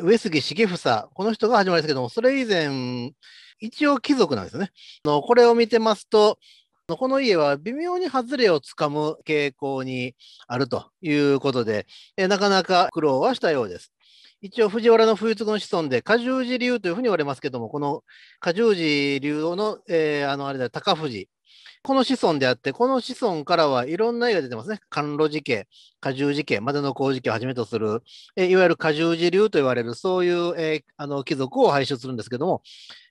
上杉重房、この人が始まりですけども、それ以前、一応貴族なんですよね。これを見てますと、この家は微妙に外れをつかむ傾向にあるということで、なかなか苦労はしたようです。一応、藤原の冬継の子孫で、梶氏流というふうに言われますけども、この梶氏流の、高藤、この子孫であって、この子孫からはいろんな家が出てますね。甘露寺家、梶氏家、までの工事家をはじめとする、いわゆる梶氏流と言われる、そういう、貴族を輩出するんですけども、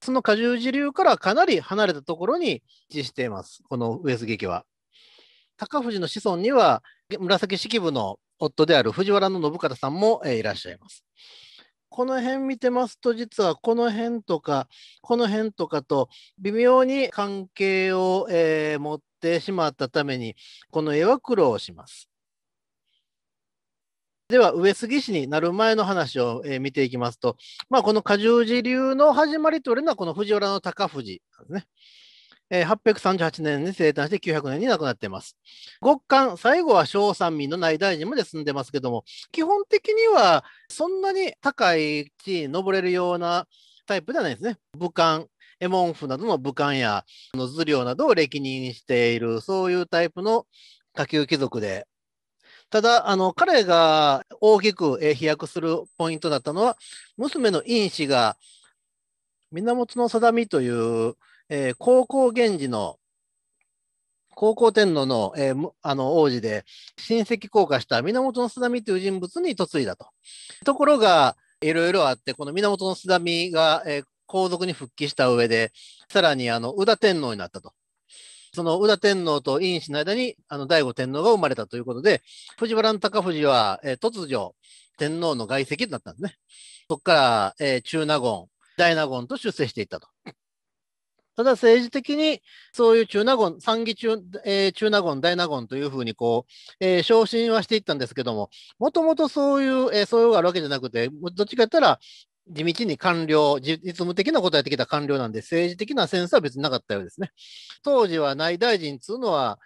その梶氏流からかなり離れたところに位置しています、この上杉家は。高藤の子孫には、紫式部の夫である藤原の信方さんもいらっしゃいます。この辺見てますと、実はこの辺とか、この辺とかと微妙に関係を持ってしまったために、この絵は苦労します。では、上杉氏になる前の話を見ていきますと、この梶氏流の始まりといわれるのは、この藤原の高藤なんですね。838年に生誕して900年に亡くなっています。極寒、最後は小山民の内大臣まで住んでますけども、基本的にはそんなに高い地位に登れるようなタイプではないですね。武官、右衛門府などの武官や頭領などを歴任している、そういうタイプの下級貴族で。ただ、彼が大きく飛躍するポイントだったのは、娘の院氏が源定実という、高校源氏の高校天皇の、王子で親戚降下した源定実という人物に嫁いだと。ところがいろいろあって、この源定実が、皇族に復帰した上で、さらに宇田天皇になったと。その宇田天皇と院氏の間に醍醐天皇が生まれたということで、藤原高藤は、突如天皇の外戚となったんですね。そこから、中納言、大納言と出世していったと。ただ政治的にそういう中納言、参議中、中納言、大納言というふうにこう、昇進はしていったんですけども、もともとそういう、素養があるわけじゃなくて、どっちか言ったら地道に官僚、実務的なことをやってきた官僚なんで、政治的なセンスは別になかったようですね。当時は内大臣というのは、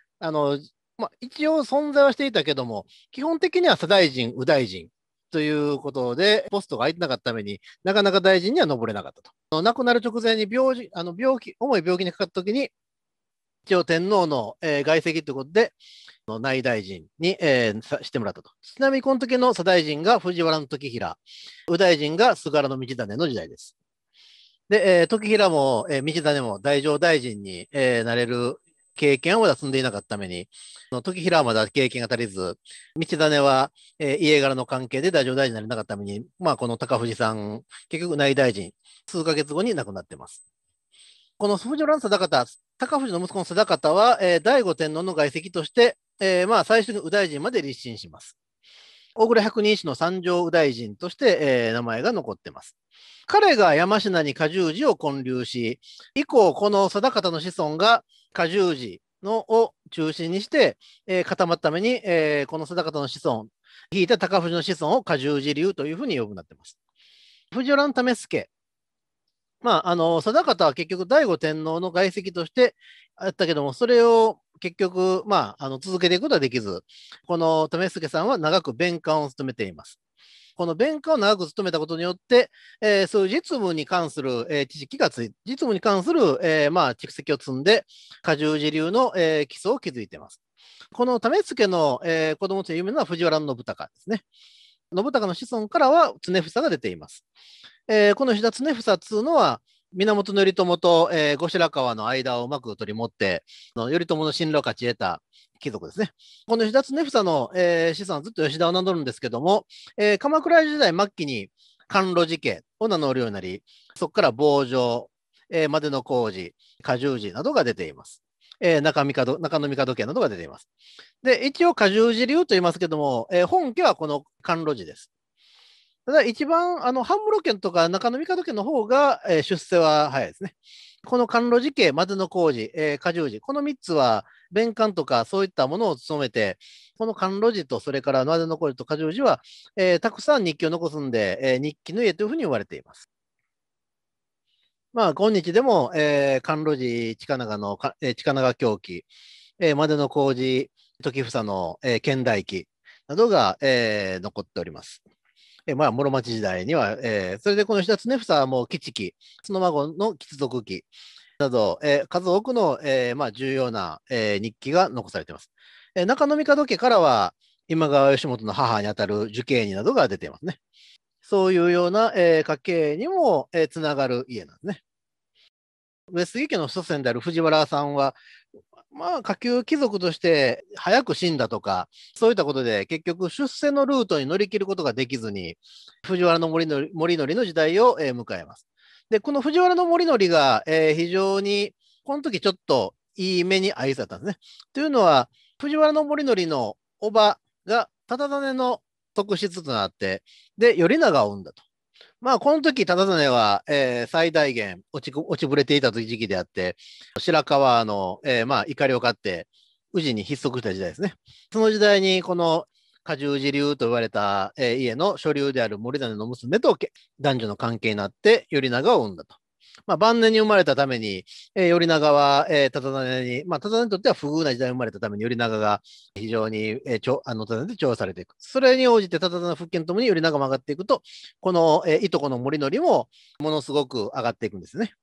一応存在はしていたけども、基本的には左大臣、右大臣。ということで、ポストが空いてなかったためになかなか大臣には上れなかったと。亡くなる直前に重い病気にかかったときに、一応天皇の、外戚ということで、内大臣に、してもらったと。ちなみにこの時の左大臣が藤原時衡、右大臣が菅原道真の時代です。で、時衡も、道真も太政大臣に、なれる。経験をまだ積んでいなかったために、時平はまだ経験が足りず、道真は、家柄の関係で太政大臣になれなかったために、この高藤さん、結局内大臣、数ヶ月後に亡くなっています。この藤原定方、高藤の息子の定方は、醍醐天皇の外戚として、最初に右大臣まで立身します。大倉百人一首の三条右大臣として、名前が残っています。彼が山科に梶氏を建立し、以降、この定方の子孫が梶氏を中心にして、固まったために、この定方の子孫、引いた高藤の子孫を梶氏流というふうに呼ぶようになっています。藤原為助、定方は結局、醍醐天皇の外戚としてあったけども、それを結局、続けていくことはできず、この為助さんは長く弁官を務めています。この弁官を長く務めたことによって、そういう実務に関する、知識がついて、実務に関する、蓄積を積んで、梶氏流の、基礎を築いています。この為助の、子供という有名な藤原信孝ですね。信孝の子孫からは常房が出ています。この吉田常房というのは、源頼朝と、後白河の間をうまく取り持って、頼朝の信頼を勝ち得た貴族ですね。この吉田常房の、子孫はずっと吉田を名乗るんですけども、鎌倉時代末期に甘露寺家を名乗るようになり、そこから坊城、までの工事、梶氏などが出ています。中野帝家などが出ています。で、一応梶氏流と言いますけども、本家はこの甘露寺です。ただ一番、半室家とか中野帝家の方が、出世は早いですね。この甘露寺家、までの工事、梶氏、この3つは、弁官とかそういったものを務めて、この甘露寺と、それからまでの工事と梶氏は、たくさん日記を残すんで、日記の家というふうに呼ばれています。今日でも、甘露寺、近長狂気、までの工事、時房の、兼大記などが、残っております。まあ、室町時代には、それでこの石田常房はもう吉期、その孫の吉族記など、数多くの、まあ、重要な、日記が残されています。中野帝家からは、今川義元の母にあたる寿桂尼などが出ていますね。そういうような、家系にも、つながる家なんですね。上杉家の祖先である藤原さんは、まあ、下級貴族として早く死んだとか、そういったことで結局出世のルートに乗り切ることができずに、藤原盛則の時代を、迎えます。で、この藤原盛則が、非常にこの時ちょっといい目に遭いそうだったんですね。というのは、藤原盛則の叔母が忠真の側室となって、で、頼長を生んだと。まあ、この時忠真は、最大限落ちぶれていた時期であって、白河の、まあ、怒りを買って、宇治に筆足した時代ですね。その時代に、この加重寺流と言われた、家の所流である盛実の娘と男女の関係になって、頼長を生んだと。まあ、晩年に生まれたために、頼長は、忠真に、まあ、忠真にとっては不遇な時代に生まれたために、頼長が非常に、忠真で重宝されていく。それに応じて忠真の復権ともに頼長も上がっていくと、この、いとこの盛則もものすごく上がっていくんですね。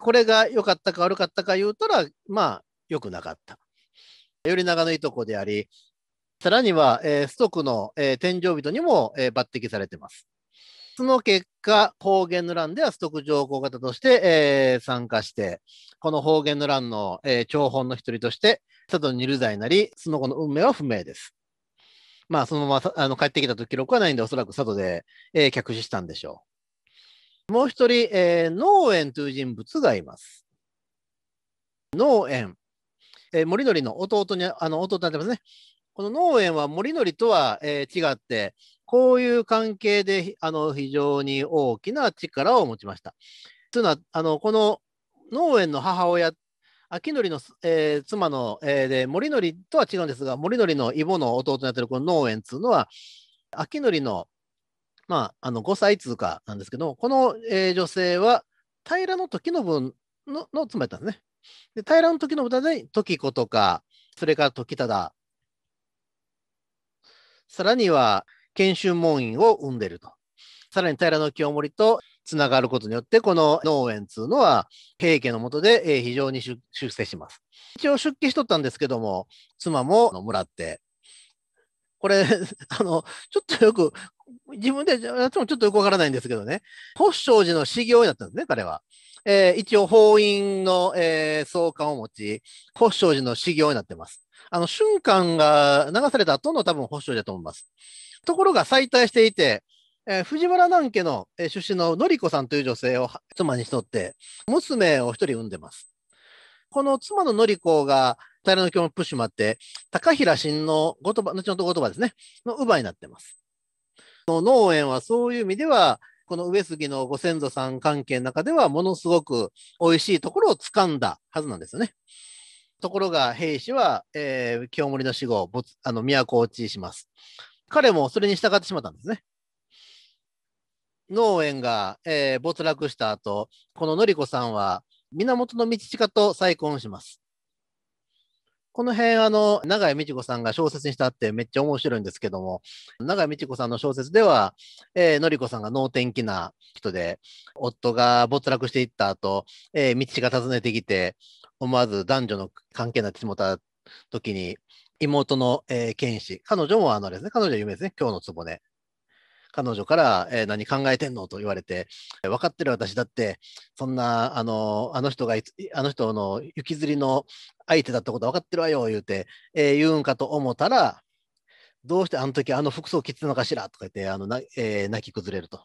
これが良かったか悪かったか言うたら、まあ、良くなかった。頼長のいとこであり、さらには、崇徳の、天上人にも、抜擢されています。その結果、保元の乱では崇徳上皇方として、参加して、この保元の乱の、張本の一人として、佐渡に入在になり、その後の運命は不明です。まあ、そのまま帰ってきたと記録はないんで、おそらく佐渡で、客死したんでしょう。もう一人、濃淵という人物がいます。濃淵、盛則の弟に、弟になってますね。この濃淵は盛則とは、違って、こういう関係で非常に大きな力を持ちました。というのは、この濃淵の母親、昭則の、妻の、盛則とは違うんですが、盛則の異母の弟になっているこの濃淵というのは、昭則の、まあ、5歳通過なんですけど、この、女性は平時信の妻だったんですね。で平時信で時子とか、それから時忠、さらには、賢秀門院を生んでいると。さらに平清盛とつながることによって、この濃淵というのは平家の下で非常に出世します。一応出家しとったんですけども、妻ももらって、これ、ちょっとよく、自分でやってもちょっとよくわからないんですけどね、法性寺の修行になったんですね、彼は。一応法院の、創刊を持ち、法性寺の修行になってます。瞬間が流された後の多分法性寺だと思います。ところが再退していて、藤原南家の、出身の典子さんという女性を妻にしとって、娘を一人産んでます。この妻の典子が平清盛プッシュもあって、高平新の後鳥羽、後の後鳥羽ですね、の乳母になってます。濃淵はそういう意味では、この上杉のご先祖さん関係の中では、ものすごく美味しいところを掴んだはずなんですよね。ところが平氏は、清盛の死後、都落ちします。彼もそれに従ってしまったんですね。濃淵が、没落した後、この典子さんは源道親と再婚します。この辺、永井美智子さんが小説にしたってめっちゃ面白いんですけども、永井美智子さんの小説では、典子さんが能天気な人で、夫が没落していった後、道親が訪ねてきて、思わず男女の関係になってしまった時に、妹の、剣士、彼女もあれですね、彼女は有名ですね、今日のつぼね。彼女から、何考えてんのと言われて、分かってる私だって、そんな、あの人の行きずりの相手だったことは分かってるわよ、言うて、言うんかと思ったら、どうしてあの時あの服装を着てたのかしらとか言って泣き崩れると。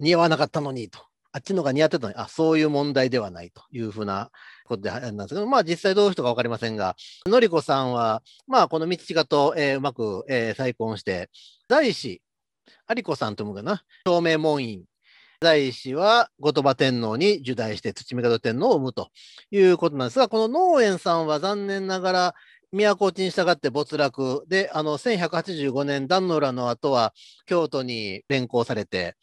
似合わなかったのにと。あっちのが似合ってたのに、あ、そういう問題ではないというふうなことでなんですけど、まあ実際どういう人かわかりませんが、典子さんは、まあこの道親と、うまく、再婚して、在氏、有子さんともかな、正明門院、在氏は後鳥羽天皇に入在して、土御門天皇を生むということなんですが、この濃淵さんは残念ながら、都落ちに従って没落で、1185年、壇の浦の後は京都に連行されて、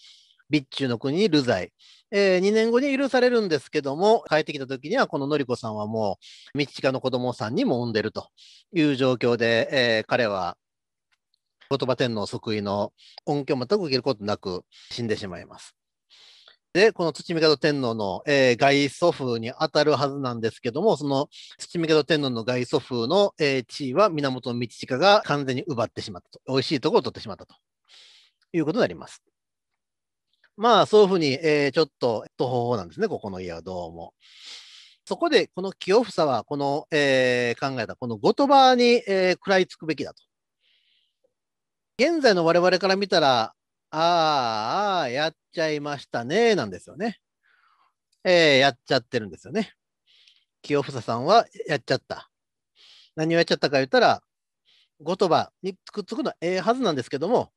備中の国に流罪。2年後に許されるんですけども、帰ってきた時には、この典子さんはもう、道親の子供さんにも産んでるという状況で、彼は後鳥羽天皇即位の恩恵を全く受けることなく死んでしまいます。で、この土御門天皇の、外祖父にあたるはずなんですけども、その土御門天皇の外祖父の、地位は源道親が完全に奪ってしまったと。おいしいところを取ってしまったということになります。まあ、そういうふうに、ちょっと途方なんですね、ここの家はどうも。そこで、この清房は、この、考えた、この後鳥羽に、食らいつくべきだと。現在の我々から見たら、ああ、やっちゃいましたね、なんですよね。やっちゃってるんですよね。清房さんはやっちゃった。何をやっちゃったか言ったら、後鳥羽にくっつくのはええはずなんですけども、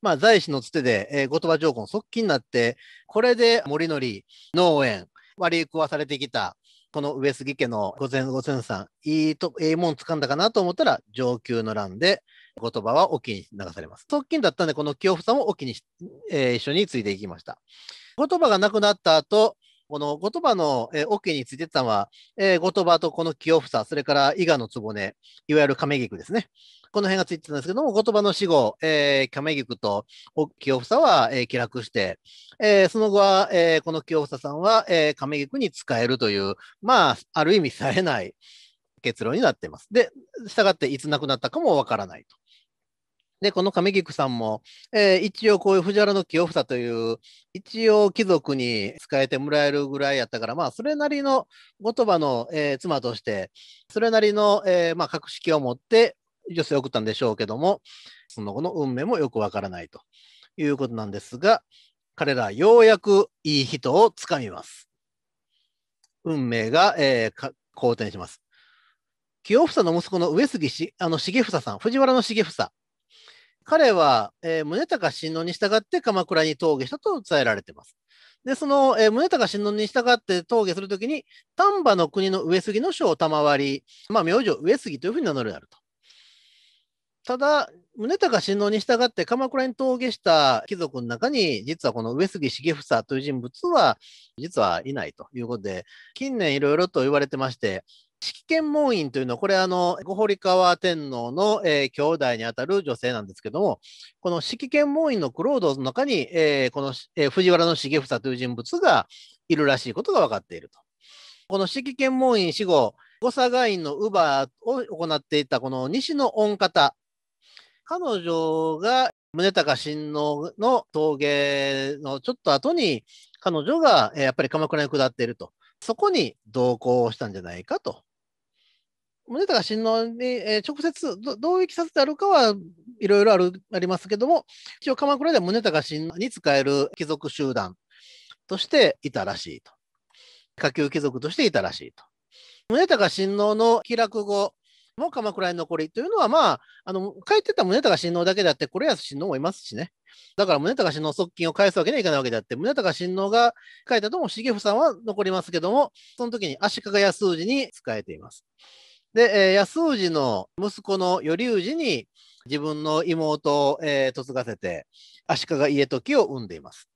まあ、在史のつてで、後鳥羽上皇の側近になって、これで盛則、農園、割り食わされてきた、この上杉家のご先祖さん、ええもんつかんだかなと思ったら、承久の乱で、後鳥羽は隠岐に流されます。側近だったんで、この清房も隠岐に、一緒についていきました。後鳥羽が亡くなった後、この後鳥羽の隠岐についてたのは、後鳥羽とこの清房、それから伊賀の局、いわゆる亀菊ですね。この辺がついてたんですけども、後鳥羽の死後、亀菊と清房は、気楽して、その後は、この清房さんは、亀菊に仕えるという、まあ、ある意味冴えない結論になっています。で、したがっていつ亡くなったかもわからないと。で、この亀菊さんも、一応こういう藤原の清房という、一応貴族に仕えてもらえるぐらいやったから、まあ、それなりの後鳥羽の、妻として、それなりの、まあ、格式を持って女性を送ったんでしょうけども、その後の運命もよくわからないということなんですが、彼らようやくいい人をつかみます。運命が、好転します。清房の息子の上杉重房さん、藤原の重房。彼は、宗隆親王に従って鎌倉に討議したと伝えられています。で、その、宗隆親王に従って討議するときに、丹波の国の上杉の将を賜り、まあ、名字を上杉というふうに名乗るようになると。ただ、宗隆親王に従って鎌倉に討議した貴族の中に、実はこの上杉重房という人物は、実はいないということで、近年いろいろと言われてまして、式典門院というのは、これ後堀川天皇の、兄弟にあたる女性なんですけども、この式典門院の九郎堂の中に、この、藤原重房という人物がいるらしいことが分かっていると。この式典門院死後、後嵯峨院の乳母を行っていたこの西の御方、彼女が宗隆親王の峠のちょっと後に、彼女が、やっぱり鎌倉に下っていると。そこに同行をしたんじゃないかと。宗隆親王に、直接同意させてあるかはいろいろありますけども、一応鎌倉では宗隆親王に仕える貴族集団としていたらしいと。下級貴族としていたらしいと。宗隆親王の帰落後も鎌倉に残りというのは、まあ、帰ってた宗隆親王だけであって、惟康親王もいますしね。だから宗隆親王側近を返すわけにはいかないわけであって、宗隆親王が帰ったとも重房さんは残りますけども、その時に足利康氏に仕えています。で、康氏の息子の頼氏に自分の妹を、嫁がせて、足利家時を産んでいます。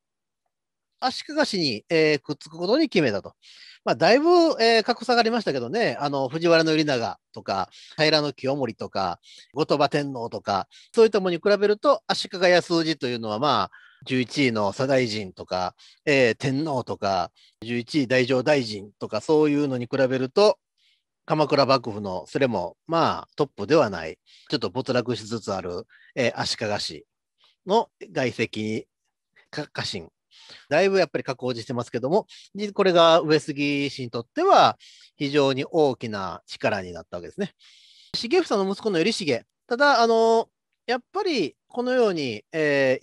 足利氏に、くっつくことに決めたと。まあ、だいぶ、格差がありましたけどね、藤原頼長とか、平清盛とか、後鳥羽天皇とか、そういったものに比べると、足利康氏というのは、まあ、11位の左大臣とか、天皇とか、11位太政大臣とか、そういうのに比べると、鎌倉幕府の、それも、まあ、トップではない、ちょっと没落しつつある、足利氏の外戚家臣。だいぶやっぱり格落ちしてますけども、これが上杉氏にとっては非常に大きな力になったわけですね。重房の息子の頼重、ただやっぱりこのように、い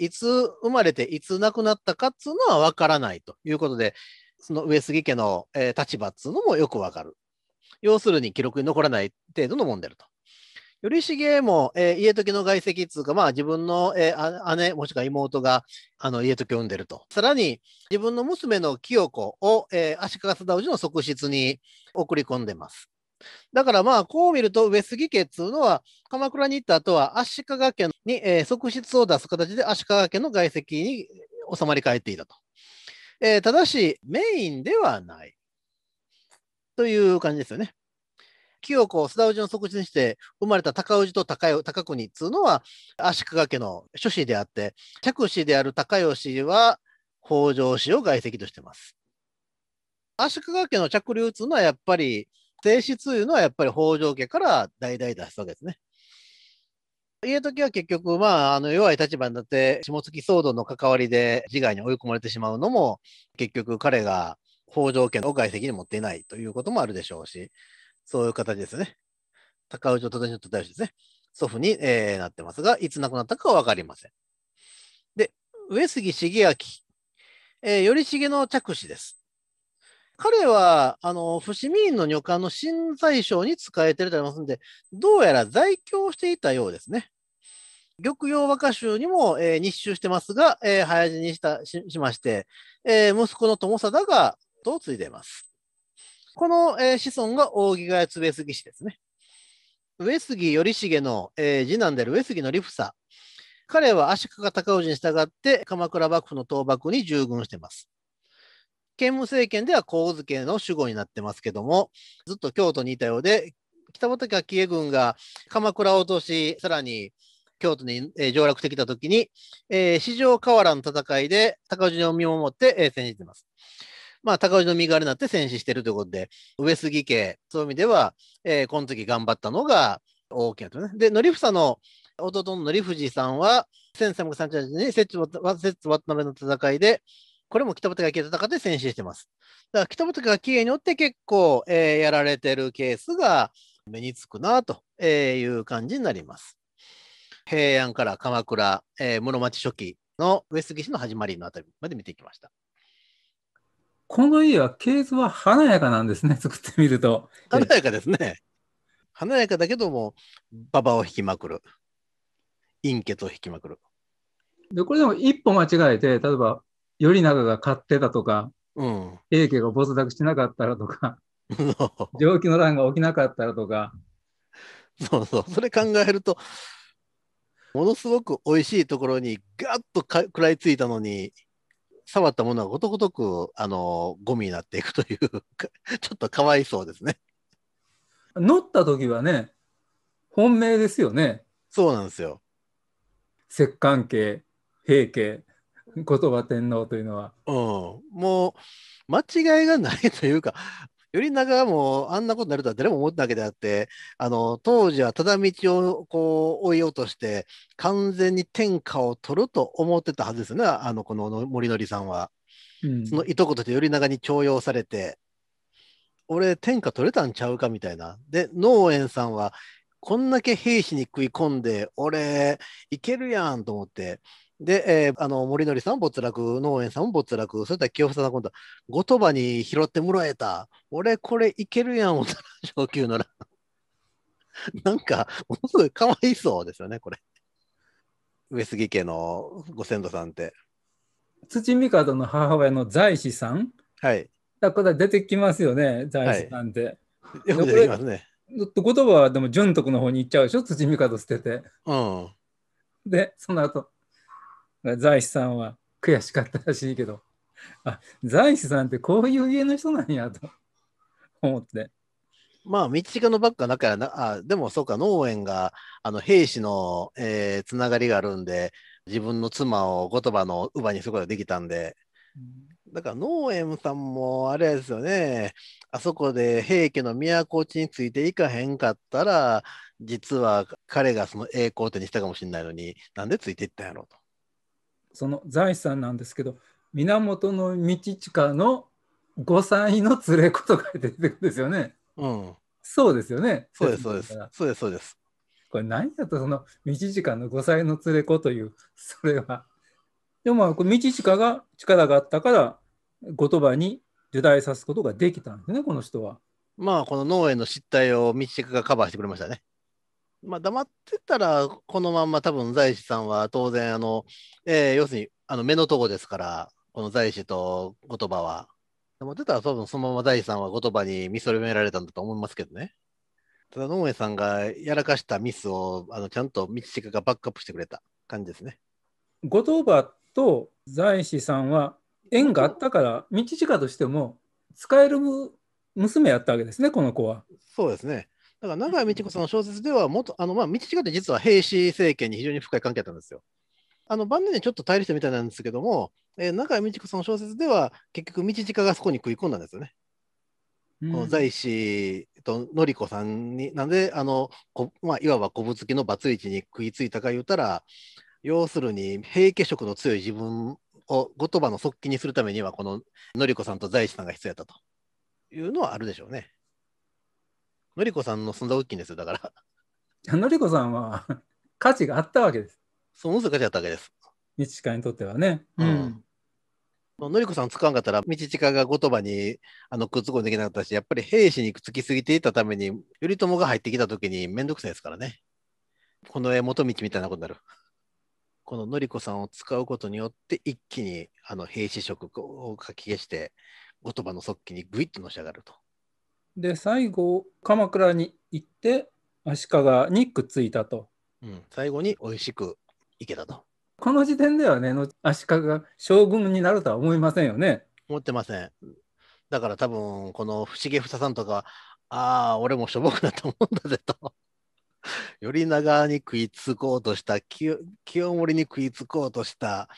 つ生まれていつ亡くなったかっていうのは分からないということで、その上杉家の、立場っていうのもよく分かる。要するに記録に残らない程度のもんであると。頼重も、家時の外戚っていうか、まあ自分の、姉もしくは妹が家時を産んでると。さらに自分の娘の清子を、足利貞氏の側室に送り込んでます。だからまあこう見ると上杉家っていうのは鎌倉に行った後は足利家に、側室を出す形で足利家の外戚に収まり返っていたと。ただしメインではないという感じですよね。清子を須田氏の側室にして生まれた高氏と高国っていうのは足利家の諸子であって、嫡子である高吉は北条氏を外戚としてます。足利家の嫡流っていうのはやっぱり正室いうのはやっぱり北条家から代々出したわけですね。家時は結局、弱い立場になって下関騒動の関わりで自害に追い込まれてしまうのも、結局彼が北条家の外籍に持っていないということもあるでしょうし、そういう形ですね。高氏と忠吉ですね。祖父に、なってますが、いつ亡くなったかは分かりません。で、上杉茂明、頼重の嫡子です。彼は伏見院の女官の新宰相に仕えてるとありますので、どうやら在京していたようですね。玉葉和歌集にも、日集してますが、早死にしまして、息子の友貞が後を継いでいます。この、子孫が扇ヶ谷上杉氏ですね。上杉頼重の、次男である上杉の利房。彼は足利尊氏に従って鎌倉幕府の討幕に従軍しています。建武政権では上野家の守護になってますけども、ずっと京都にいたようで、北畠顕家軍が鎌倉を落とし、さらに京都に上洛してきたときに、四条河原の戦いで高氏を見守って、戦死しています。高氏の身代わりになって戦死しているということで、上杉家、そういう意味では、この時頑張ったのが大きなとね。で、則房の弟の則藤さんは、1338年に摂津渡辺の戦いで、これも北畠顕家と戦って戦死してます。だから北畠顕家によって結構、やられてるケースが目につくなという感じになります。平安から鎌倉、室町初期の上杉氏の始まりのあたりまで見てきました。この家は系図は華やかなんですね、作ってみると。華やかですね。華やかだけども、馬場を引きまくる。陰血を引きまくる。で、これでも一歩間違えて、例えば、頼長が勝ってたとか、永家が没落しなかったらとか、上気の乱が起きなかったらとか、それ考えると、ものすごくおいしいところにガッと食らいついたのに、触ったものがことごとくゴミになっていくというちょっとかわいそうですね。乗った時はね、本命ですよね。そうなんですよ。摂関家、平家、後鳥羽天皇というのは、もう間違いがないというか、頼長もあんなことになるとは誰も思ったわけであって、当時はただ道をこう追い落として完全に天下を取ると思ってたはずですね。この盛則さんは、そのいとことして頼長に重用されて、俺天下取れたんちゃうかみたいな。で、農園さんはこんだけ兵士に食い込んで、俺いけるやんと思って、で、盛則さんも没落、農園さんも没落、それから清房さんは今度は後鳥羽に拾ってもらえた、俺これいけるやん、おたら上級のらなんかものすごいかわいそうですよね、これ。上杉家のご先祖さんって土帝の母親の在子さん、はい、だから出てきますよね、在子さんって。よく出てきますね。後鳥羽はでも純徳の方に行っちゃうでしょ、土帝捨てて、でその後在子さんは悔しかったらしいけど、あ、在子さんってこういう家の人なんやと思って、道近のばっかだからな。あ、でもそうか、農園が兵士の、つながりがあるんで、自分の妻を後鳥羽の乳母にすることができたんで、だから農園さんもあれですよね、あそこで平家の都落ちについていかへんかったら、実は彼がその栄光を手にしたかもしれないのに、なんでついていったんやろうと。その財産なんですけど、源道親の5歳の連れ子と書いて出てくるんですよね。そうですよね。そうですそうですそうですそうです。これ何だと、その道親の5歳の連れ子という、それはでも道親が力があったから後鳥羽に入内さすことができたんですね、この人は。この農園の失態を道親がカバーしてくれましたね。黙ってたらこのまんま多分在子さんは当然要するに目のとこですから、この在子と後鳥羽は黙ってたら多分そのまま在子さんは後鳥羽に見それめられたんだと思いますけどね。ただ農園さんがやらかしたミスをちゃんと道近がバックアップしてくれた感じですね。後鳥羽と在子さんは縁があったから、道近としても使える娘やったわけですね、この子は。そうですね。だから永井美智子さんの小説では元美智子って実は平氏政権に非常に深い関係だったんですよ。晩年にちょっと対立したみたいなんですけども、永井美智子さんの小説では結局道近がそこに食い込んだんですよね。この財氏と典子さんになんでいわばこぶつきのバツイチに食いついたか言うたら、要するに平家色の強い自分を言葉の側近にするためにはこの典子さんと財氏さんが必要だったというのはあるでしょうね。典子さんの存在大きいんですよ。だから典子さんは価値があったわけです。そう思うと価値があったわけです。道近にとってはね。うん。典子さん使わんかったら道近が言葉にくっつこんできなかったし、やっぱり兵士にくっつきすぎていたために頼朝が入ってきた時に面倒くさいですからね。この絵元道みたいなことになる。この典子さんを使うことによって一気に兵士色をかき消して言葉の側近にグイッとのし上がると。で最後鎌倉に行って足利にくっついたと、うん、最後においしく行けたと。この時点ではね、足利が将軍になるとは思いませんよね。思ってません。だから多分この重房さんとか、ああ俺もしょぼくなったもんだぜと頼長に食いつこうとした、清盛に食いつこうとした、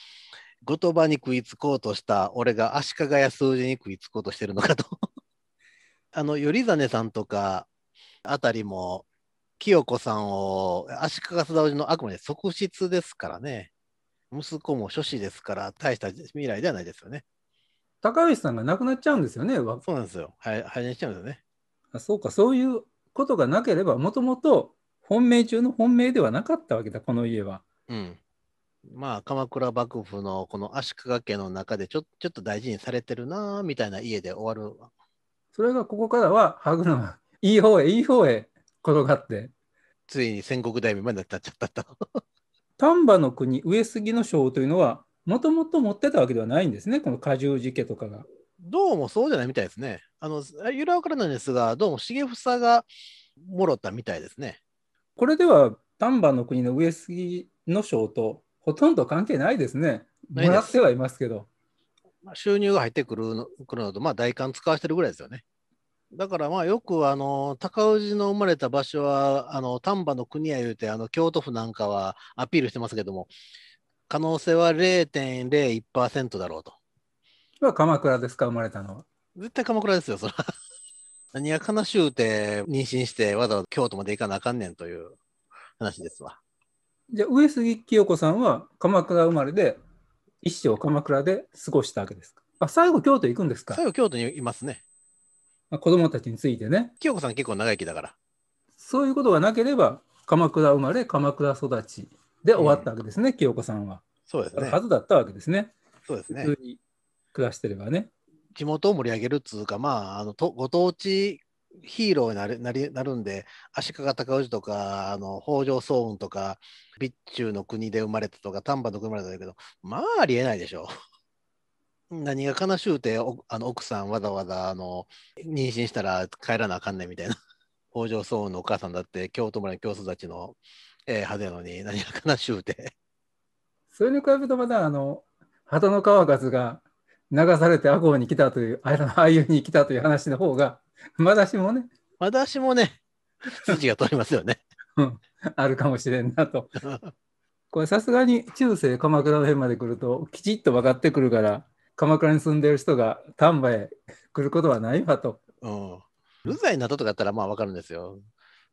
後鳥羽に食いつこうとした、俺が足利や数字に食いつこうとしてるのかと頼実さんとかあたりも清子さんを足利貞氏のあくまで側室ですからね。息子も諸子ですから大した未来ではないですよね。高橋さんが亡くなっちゃうんですよね。そうなんですよ。廃年しちゃうんですよね。あ、そうか。そういうことがなければもともと本命中の本命ではなかったわけだ、この家は。うん。まあ鎌倉幕府のこの足利家の中でちょっと大事にされてるなみたいな家で終わる。それがここからは歯車いい方へいい方へ転がってついに戦国大名まで立っちゃったと丹波の国上杉の将というのはもともと持ってたわけではないんですね、この梶氏家とかが。どうもそうじゃないみたいですね。由来は分からないんですが、どうも重房がもろたみたいですね。これでは丹波の国の上杉の将とほとんど関係ないですね。もらってはいますけど、収入が入ってくるのと、まあ、代官使わしてるぐらいですよね。だからまあよく高氏の生まれた場所は丹波の国やいうて京都府なんかはアピールしてますけども、可能性は 0.01% だろうと。は鎌倉ですか、生まれたのは。絶対鎌倉ですよ、そら何が悲しゅうて妊娠してわざわざ京都まで行かなあかんねんという話ですわ。じゃあ上杉清子さんは鎌倉生まれで一生鎌倉で過ごしたわけですか。あ、最後京都行くんですか。最後京都にいますね。子供たちについてね。清子さん結構長生きだから。そういうことがなければ鎌倉生まれ鎌倉育ちで終わったわけですね、うん、清子さんは。そうですね。はずだったわけですね。そうですね。普通に暮らしてればね。地元を盛り上げるっつうか、まあ、ご当地ヒーローになるんで、足利尊氏とか北条早雲とか備中の国で生まれたとか丹波の国生まれたんだけど、まあありえないでしょう何が悲しゅうて奥さんわざわざ妊娠したら帰らなあかんねんみたいな北条早雲のお母さんだって京都村の京育ちの派手なのに何が悲しゅうてそれに比べるとまだ鳩の川数が流されて赤穂に来たという、ああいうに来たという話の方がまだしもね筋が通りますよね、うん、あるかもしれんなとこれさすがに中世鎌倉の辺まで来るときちっと分かってくるから、鎌倉に住んでいる人が丹波へ来ることはないわと、うん、流罪になったとかだったらまあ分かるんですよ。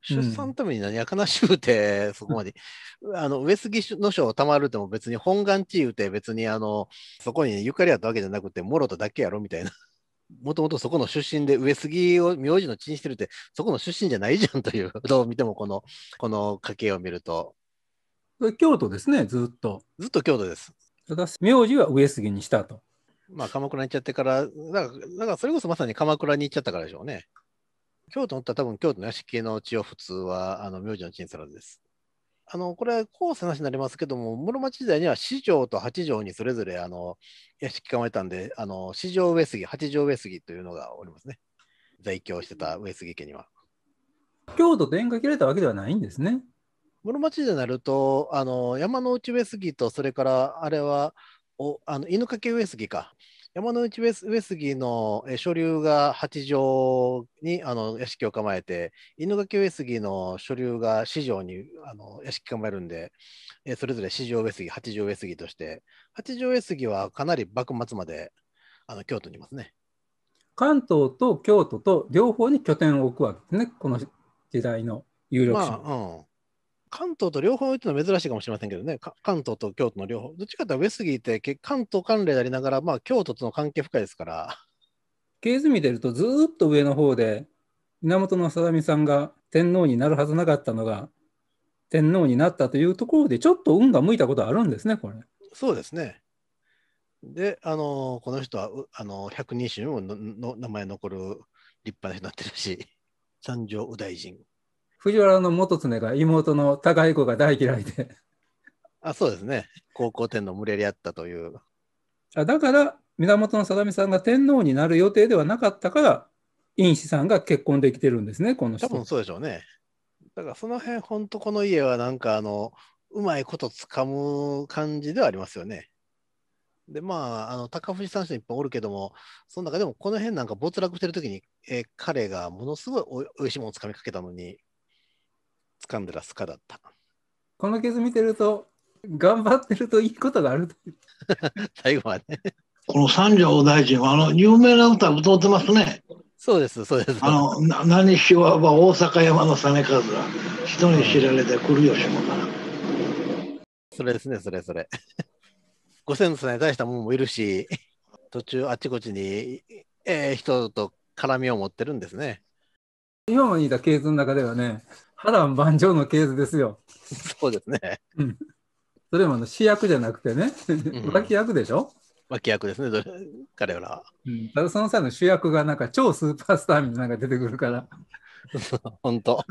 出産のために何やかなしゅうて、うん、そこまで上杉の将たまるても別に本願地いうて別にそこにゆかりあったわけじゃなくてもろとだけやろみたいな、もともとそこの出身で上杉を名字の地にしてるってそこの出身じゃないじゃんという、どう見てもこの家系を見ると京都ですね。ずっと京都です。ただ名字は上杉にしたと。まあ鎌倉に行っちゃってからだからそれこそまさに鎌倉に行っちゃったからでしょうね。京都に行ったら多分京都の屋敷の地を普通は名字の地にするはずです。これ後世の話になりますけども、室町時代には四条と八条にそれぞれ屋敷構えたんで、四条上杉八条上杉というのがおりますね。在京してた上杉家には京都と縁が切れたわけではないんですね。室町時代になると山之内上杉と、それからあれは犬掛上杉か、山之内上杉の所流が八条に屋敷を構えて、犬垣上杉の所流が四条に屋敷構えるんで、それぞれ四条上杉、八条上杉として、八条上杉はかなり幕末まで京都にいますね。関東と京都と両方に拠点を置くわけですね、この時代の有力者。まあうん、関東と両方っていうのは珍しいかもしれませんけどね、関東と京都の両方。どっちかというと上杉って関東関連でありながら、まあ、京都との関係深いですから。系図見てるとずっと上の方で源定実さんが天皇になるはずなかったのが天皇になったというところでちょっと運が向いたことはあるんですね、これ。そうですね。で、この人は百人衆もの名前残る立派な人になってるし、三条右大臣。藤原元常が妹の高彦が大嫌いであ、そうですね、高校天皇群れり合ったという。あ、だから源定実さんが天皇になる予定ではなかったから院士さんが結婚できてるんですね、この人。多分そうでしょうね。だからその辺ほんとこの家はなんかうまいことつかむ感じではありますよね。でまあ、高藤三種いっぱいおるけども、その中でもこの辺なんか没落してる時に、彼がものすごいおいしいものをつかみかけたのに掴んだらスカだった。この傷見てると頑張ってるといいことがあると最後はねこの三条大臣は有名な歌歌ってますね。そうですそうです。何しわば大阪山の実数は人に知られてくるよしもかな。それですね、それそれご先祖さんに大したものもいるし、途中あちこちに、人と絡みを持ってるんですね。今までいた系図の中ではね、波乱万丈の系図ですよ。そうですね。うん、それも主役じゃなくてね、脇役でしょ。脇役ですね、彼らは。うん、ただその際の主役がなんか超スーパースターみたいなのが出てくるから。本当。